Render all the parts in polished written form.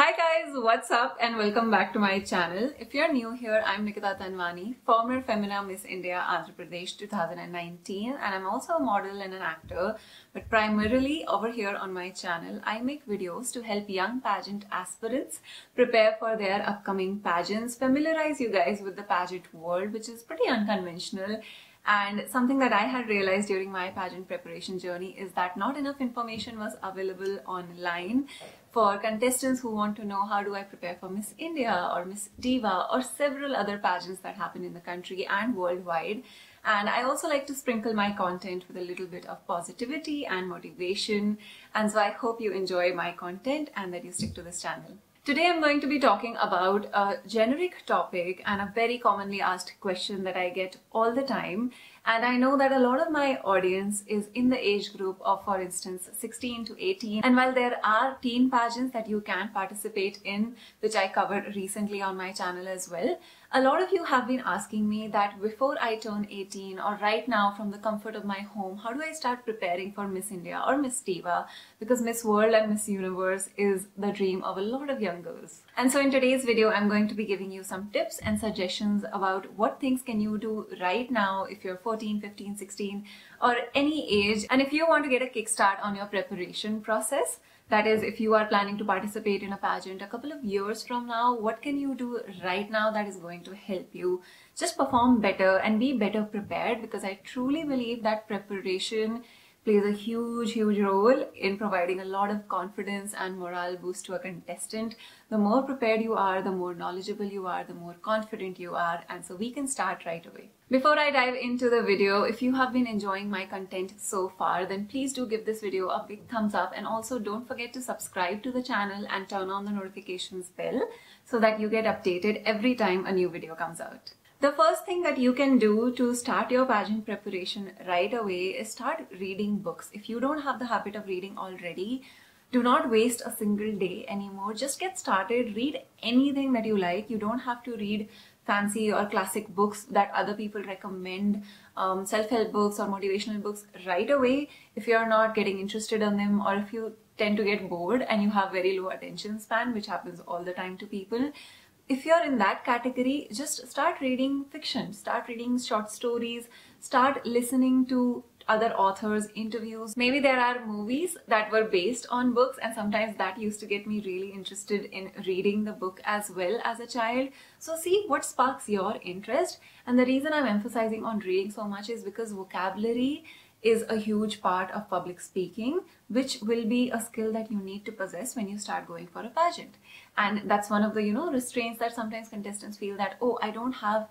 Hi guys, what's up and welcome back to my channel. If you're new here, I'm Nikita Tanwani, former Femina Miss India Andhra Pradesh 2019, and I'm also a model and an actor, but primarily over here on my channel, I make videos to help young pageant aspirants prepare for their upcoming pageants, familiarize you guys with the pageant world, which is pretty unconventional. And something that I had realized during my pageant preparation journey is that not enough information was available online for contestants who want to know how do I prepare for Miss India or Miss Diva or several other pageants that happen in the country and worldwide. And I also like to sprinkle my content with a little bit of positivity and motivation. And so I hope you enjoy my content and that you stick to this channel. Today I'm going to be talking about a generic topic and a very commonly asked question that I get all the time, and I know that a lot of my audience is in the age group of, for instance, 16 to 18, and while there are teen pageants that you can participate in, which I covered recently on my channel as well, a lot of you have been asking me that before I turn 18 or right now from the comfort of my home, how do I start preparing for Miss India or Miss Diva, because Miss World and Miss Universe is the dream of a lot of young girls. And so in today's video, I'm going to be giving you some tips and suggestions about what things can you do right now if you're 14, 15, 16 or any age, and if you want to get a kickstart on your preparation process. That is, if you are planning to participate in a pageant a couple of years from now, what can you do right now that is going to help you just perform better and be better prepared, because I truly believe that preparation plays a huge role in providing a lot of confidence and morale boost to a contestant. The more prepared you are, the more knowledgeable you are, the more confident you are, and so we can start right away. Before I dive into the video, if you have been enjoying my content so far, then please do give this video a big thumbs up, and also don't forget to subscribe to the channel and turn on the notifications bell so that you get updated every time a new video comes out. The first thing that you can do to start your pageant preparation right away is start reading books. If you don't have the habit of reading already, do not waste a single day anymore. Just get started. Read anything that you like. You don't have to read fancy or classic books that other people recommend, self-help books or motivational books right away if you're not getting interested in them, or if you tend to get bored and you have very low attention span, which happens all the time to people. If you're in that category, just start reading fiction, start reading short stories, start listening to other authors' interviews. Maybe there are movies that were based on books, and sometimes that used to get me really interested in reading the book as well as a child. So see what sparks your interest. And the reason I'm emphasizing on reading so much is because vocabulary is a huge part of public speaking, which will be a skill that you need to possess when you start going for a pageant. And that's one of the, restraints that sometimes contestants feel, that, oh, I don't have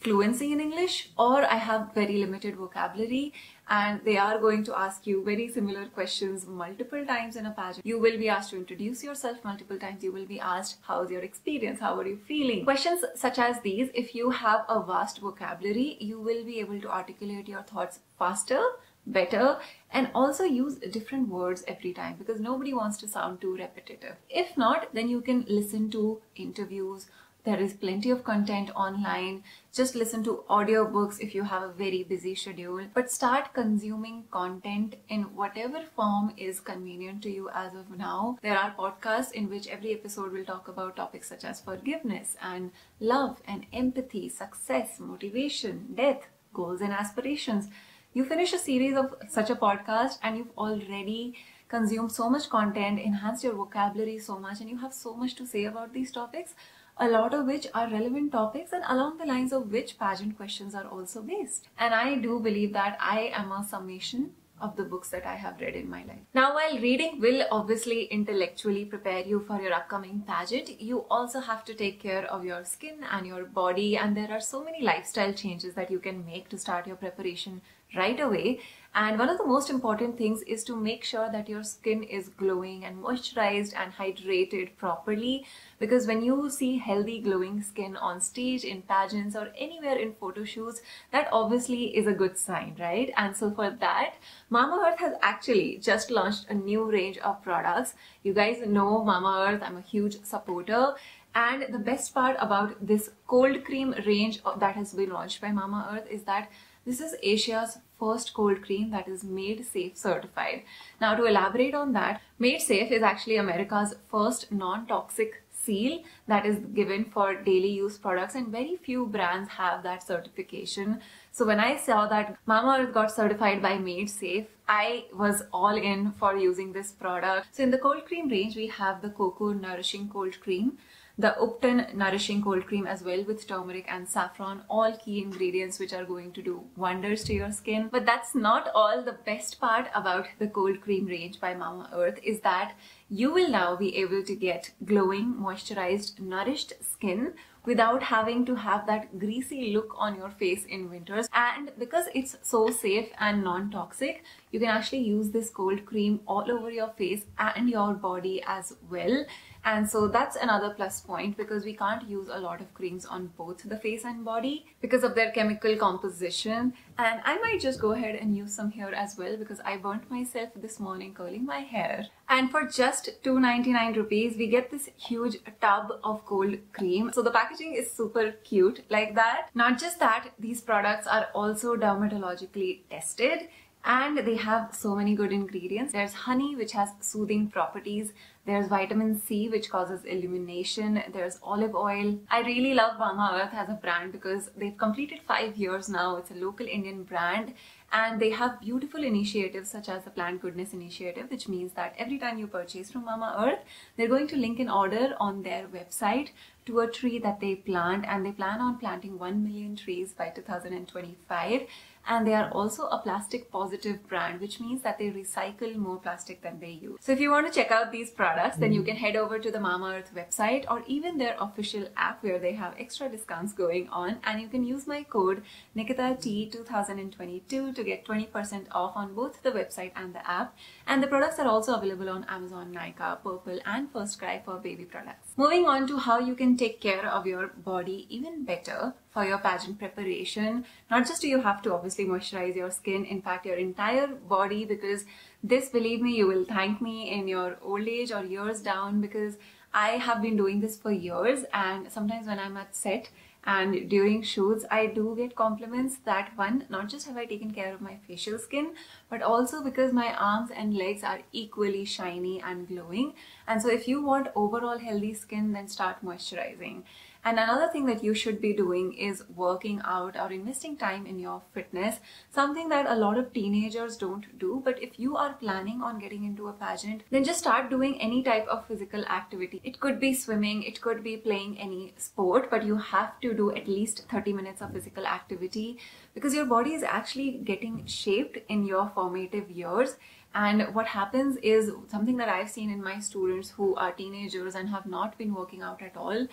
fluency in English, or I have very limited vocabulary, and they are going to ask you very similar questions multiple times in a pageant. You will be asked to introduce yourself multiple times. You will be asked, how's your experience? How are you feeling? Questions such as these, if you have a vast vocabulary, you will be able to articulate your thoughts faster, better, and also use different words every time, because nobody wants to sound too repetitive. If not, then you can listen to interviews. There is plenty of content online. Just listen to audiobooks if you have a very busy schedule, but start consuming content in whatever form is convenient to you as of now. There are podcasts in which every episode will talk about topics such as forgiveness and love and empathy, success, motivation, death, goals and aspirations. You finish a series of such a podcast and you've already consumed so much content, enhanced your vocabulary so much, and you have so much to say about these topics, a lot of which are relevant topics and along the lines of which pageant questions are also based. And I do believe that I am a summation of the books that I have read in my life. Now, while reading will obviously intellectually prepare you for your upcoming pageant, you also have to take care of your skin and your body, and there are so many lifestyle changes that you can make to start your preparation right away. And one of the most important things is to make sure that your skin is glowing and moisturized and hydrated properly, because when you see healthy glowing skin on stage, in pageants or anywhere in photo shoots, that obviously is a good sign, right? And so for that, Mamaearth has actually just launched a new range of products. You guys know Mamaearth, I'm a huge supporter. And the best part about this cold cream range that has been launched by Mamaearth is that this is Asia's first cold cream that is Made Safe certified. Now, to elaborate on that, Made Safe is actually America's first non-toxic seal that is given for daily use products, and very few brands have that certification. So when I saw that Mamaearth got certified by Made Safe, I was all in for using this product. So in the cold cream range, we have the Cocoon Nourishing Cold Cream, the Upton Nourishing Cold Cream as well, with turmeric and saffron, all key ingredients which are going to do wonders to your skin. But that's not all. The best part about the cold cream range by Mamaearth is that you will now be able to get glowing, moisturized, nourished skin without having to have that greasy look on your face in winters. And because it's so safe and non-toxic, you can actually use this cold cream all over your face and your body as well. And so that's another plus point, because we can't use a lot of creams on both the face and body because of their chemical composition. And I might just go ahead and use some here as well, because I burnt myself this morning curling my hair. And for just 299 rupees, we get this huge tub of cold cream. So the packaging is super cute like that. Not just that, these products are also dermatologically tested, and they have so many good ingredients. There's honey, which has soothing properties. There's vitamin C, which causes illumination. There's olive oil. I really love Mamaearth as a brand because they've completed 5 years now. It's a local Indian brand, and they have beautiful initiatives such as the Plant Goodness Initiative, which means that every time you purchase from Mamaearth, they're going to link an order on their website to a tree that they plant, and they plan on planting 1 million trees by 2025. And they are also a plastic positive brand, which means that they recycle more plastic than they use. So if you want to check out these products, then you can head over to the Mamaearth website or even their official app, where they have extra discounts going on, and you can use my code NikitaT2022 to get 20% off on both the website and the app. And the products are also available on Amazon, Nykaa, Purple and First Cry for baby products. Moving on to how you can take care of your body even better for your pageant preparation. Not just do you have to obviously moisturize your skin, in fact your entire body, because this, believe me, you will thank me in your old age or years down, because I have been doing this for years, and sometimes when I'm at set and during shoots, I do get compliments that, one, not just have I taken care of my facial skin, but also because my arms and legs are equally shiny and glowing. And so if you want overall healthy skin, then start moisturizing. And another thing that you should be doing is working out or investing time in your fitness, something that a lot of teenagers don't do. But if you are planning on getting into a pageant, then just start doing any type of physical activity. It could be swimming, it could be playing any sport, but you have to do at least 30 minutes of physical activity, because your body is actually getting shaped in your formative years. And what happens is something that I've seen in my students who are teenagers and have not been working out at all.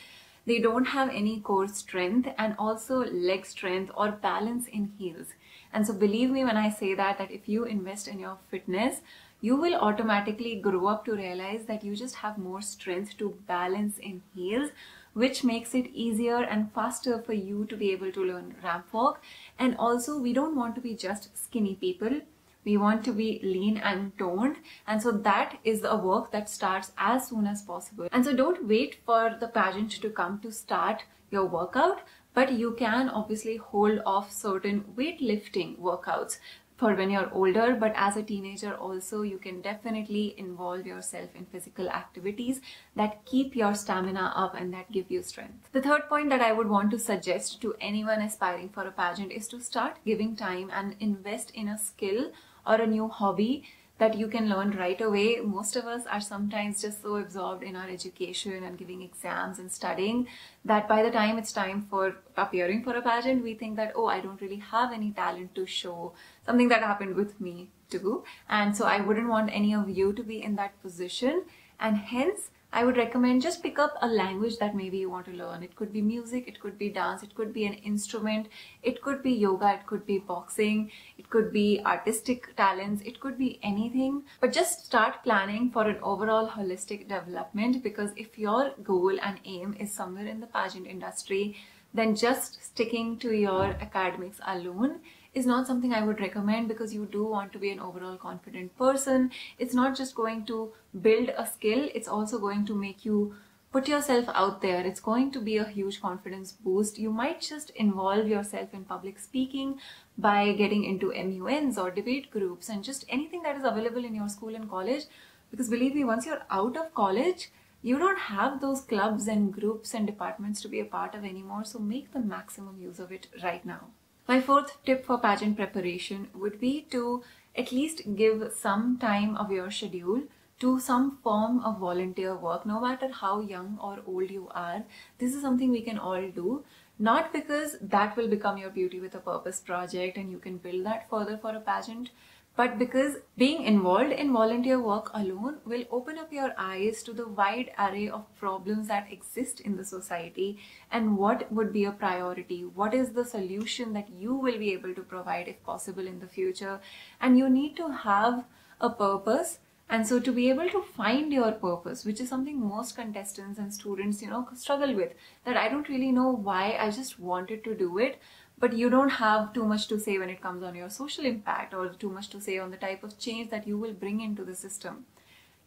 They don't have any core strength and also leg strength or balance in heels. And so believe me when I say that if you invest in your fitness, you will automatically grow up to realize that you just have more strength to balance in heels, which makes it easier and faster for you to be able to learn ramp walk. And also, we don't want to be just skinny people. We want to be lean and toned, and so that is a work that starts as soon as possible. And so don't wait for the pageant to come to start your workout, but you can obviously hold off certain weightlifting workouts for when you're older, but as a teenager also you can definitely involve yourself in physical activities that keep your stamina up and that give you strength. The third point that I would want to suggest to anyone aspiring for a pageant is to start giving time and invest in a skill or a new hobby that you can learn right away. Most of us are sometimes just so absorbed in our education and giving exams and studying that by the time it's time for appearing for a pageant, we think that, oh, I don't really have any talent to show. Something that happened with me too. And so I wouldn't want any of you to be in that position. And hence, I would recommend just pick up a language that maybe you want to learn. It could be music, it could be dance, it could be an instrument, it could be yoga, it could be boxing, it could be artistic talents, it could be anything. But just start planning for an overall holistic development, because if your goal and aim is somewhere in the pageant industry, then just sticking to your academics alone is not something I would recommend, because you do want to be an overall confident person. It's not just going to build a skill, it's also going to make you Put yourself out there. It's going to be a huge confidence boost. You might just involve yourself in public speaking by getting into MUNs or debate groups and just anything that is available in your school and college. Because believe me, once you're out of college, you don't have those clubs and groups and departments to be a part of anymore. So make the maximum use of it right now. My fourth tip for pageant preparation would be to at least give some time of your schedule to some form of volunteer work, no matter how young or old you are. This is something we can all do, not because that will become your Beauty with a Purpose project and you can build that further for a pageant, but because being involved in volunteer work alone will open up your eyes to the wide array of problems that exist in the society and what would be a priority, what is the solution that you will be able to provide if possible in the future. And you need to have a purpose. And so to be able to find your purpose, which is something most contestants and students, struggle with, that I don't really know why, I just wanted to do it. But you don't have too much to say when it comes on your social impact, or too much to say on the type of change that you will bring into the system.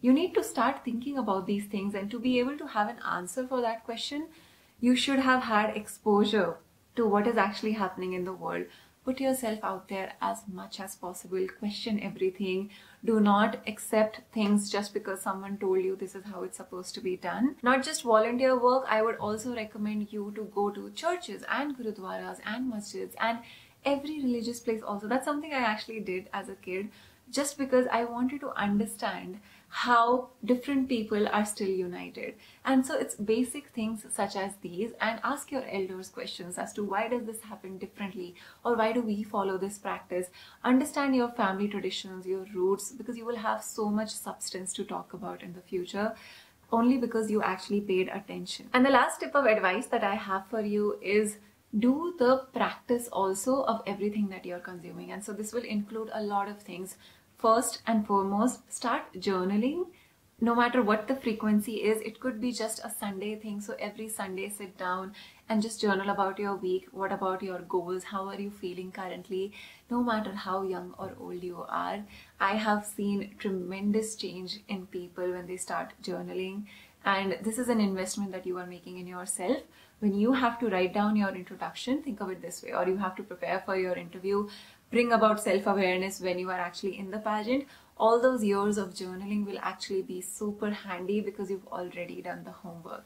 You need to start thinking about these things, and to be able to have an answer for that question, you should have had exposure to what is actually happening in the world. Put yourself out there as much as possible. Question everything. Do not accept things just because someone told you this is how it's supposed to be done. Not just volunteer work, I would also recommend you to go to churches and gurudwaras and masjids and every religious place also. That's something I actually did as a kid, just because I wanted to understand how different people are still united. And so it's basic things such as these, and ask your elders questions as to why does this happen differently, or why do we follow this practice. Understand your family traditions, your roots, because you will have so much substance to talk about in the future, only because you actually paid attention. And the last tip of advice that I have for you is do the practice also of everything that you're consuming. And so this will include a lot of things. First and foremost, start journaling, no matter what the frequency is. It could be just a Sunday thing. So every Sunday, sit down and just journal about your week. What about your goals? How are you feeling currently? No matter how young or old you are, I have seen tremendous change in people when they start journaling. And this is an investment that you are making in yourself. When you have to write down your introduction, think of it this way, or you have to prepare for your interview, bring about self-awareness when you are actually in the pageant. All those years of journaling will actually be super handy because you've already done the homework.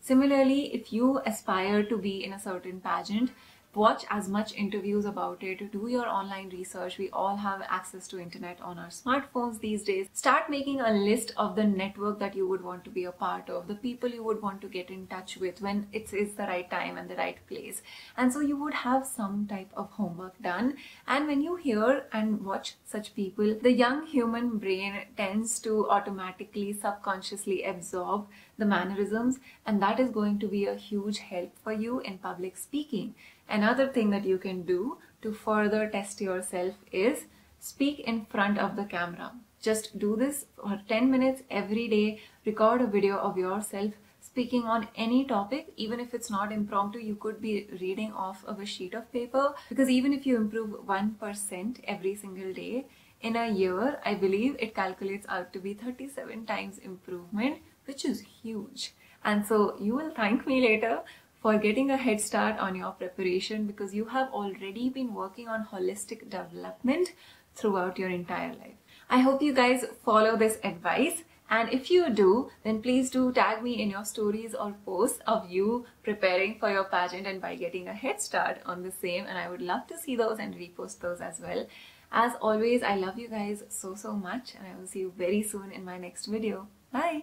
Similarly, if you aspire to be in a certain pageant, watch as much interviews about it, do your online research. We all have access to internet on our smartphones these days. Start making a list of the network that you would want to be a part of, the people you would want to get in touch with when it is the right time and the right place. And so you would have some type of homework done. And when you hear and watch such people, the young human brain tends to automatically, subconsciously absorb the mannerisms, and that is going to be a huge help for you in public speaking. Another thing that you can do to further test yourself is speak in front of the camera. Just do this for 10 minutes every day. Record a video of yourself speaking on any topic, even if it's not impromptu. You could be reading off of a sheet of paper, because even if you improve 1% every single day, in a year, I believe it calculates out to be 37 times improvement, which is huge. And so you will thank me later for getting a head start on your preparation, because you have already been working on holistic development throughout your entire life. I hope you guys follow this advice, and if you do, then please do tag me in your stories or posts of you preparing for your pageant and by getting a head start on the same, and I would love to see those and repost those as well. As always, I love you guys so much, and I will see you very soon in my next video. Bye!